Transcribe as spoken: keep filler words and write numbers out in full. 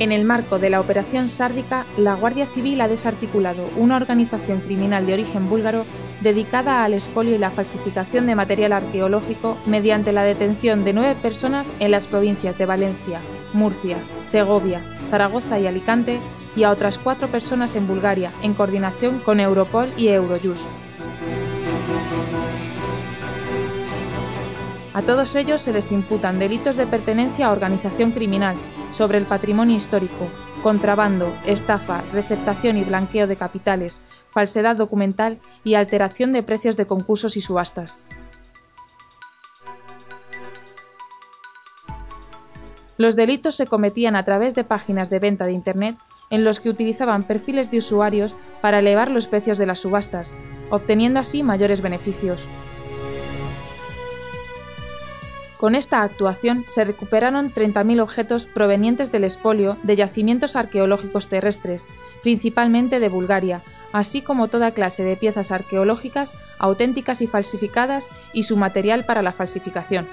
En el marco de la Operación Sárdica, la Guardia Civil ha desarticulado una organización criminal de origen búlgaro dedicada al expolio y la falsificación de material arqueológico mediante la detención de nueve personas en las provincias de Valencia, Murcia, Segovia, Zaragoza y Alicante, y a otras cuatro personas en Bulgaria, en coordinación con Europol y Eurojust. A todos ellos se les imputan delitos de pertenencia a organización criminal, sobre el patrimonio histórico, contrabando, estafa, receptación y blanqueo de capitales, falsedad documental y alteración de precios de concursos y subastas. Los delitos se cometían a través de páginas de venta de Internet en los que utilizaban perfiles de usuarios para elevar los precios de las subastas, obteniendo así mayores beneficios. Con esta actuación se recuperaron treinta mil objetos provenientes del expolio de yacimientos arqueológicos terrestres, principalmente de Bulgaria, así como toda clase de piezas arqueológicas auténticas y falsificadas y su material para la falsificación.